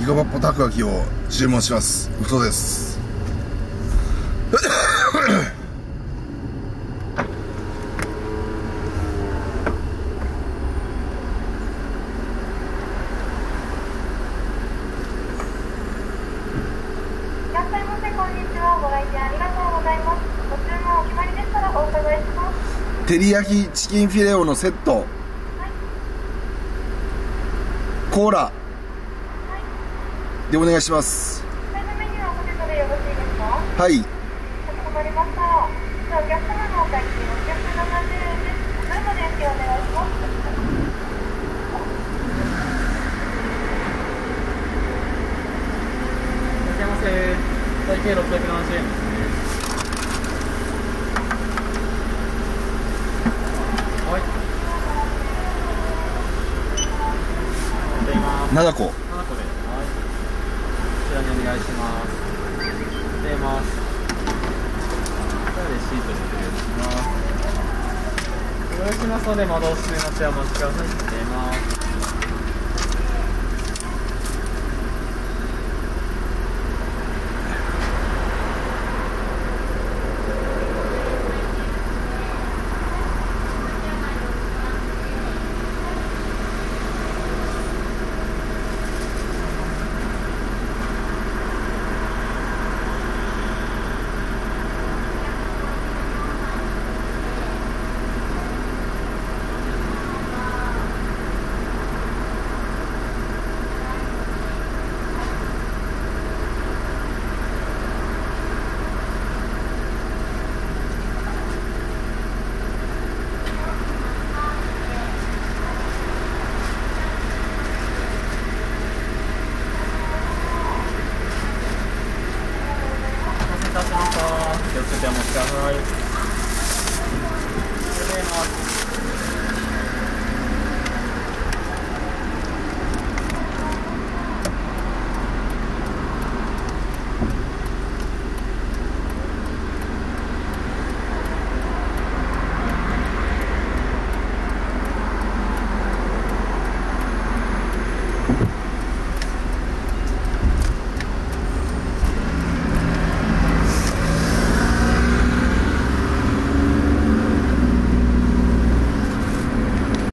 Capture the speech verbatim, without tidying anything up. イカパッパたこ焼きを注文します。ウトです。照り焼きチキンフィレオのセット、はい、コーラ、はい、でお願いします。はい、合計ろっぴゃくななじゅうえんですね。ななこ。ななこで、はい。こちらにお願いします。出ます。こちらレシート失礼します。ご用意しますので、窓を閉めましてお待ちください。出ます。All right.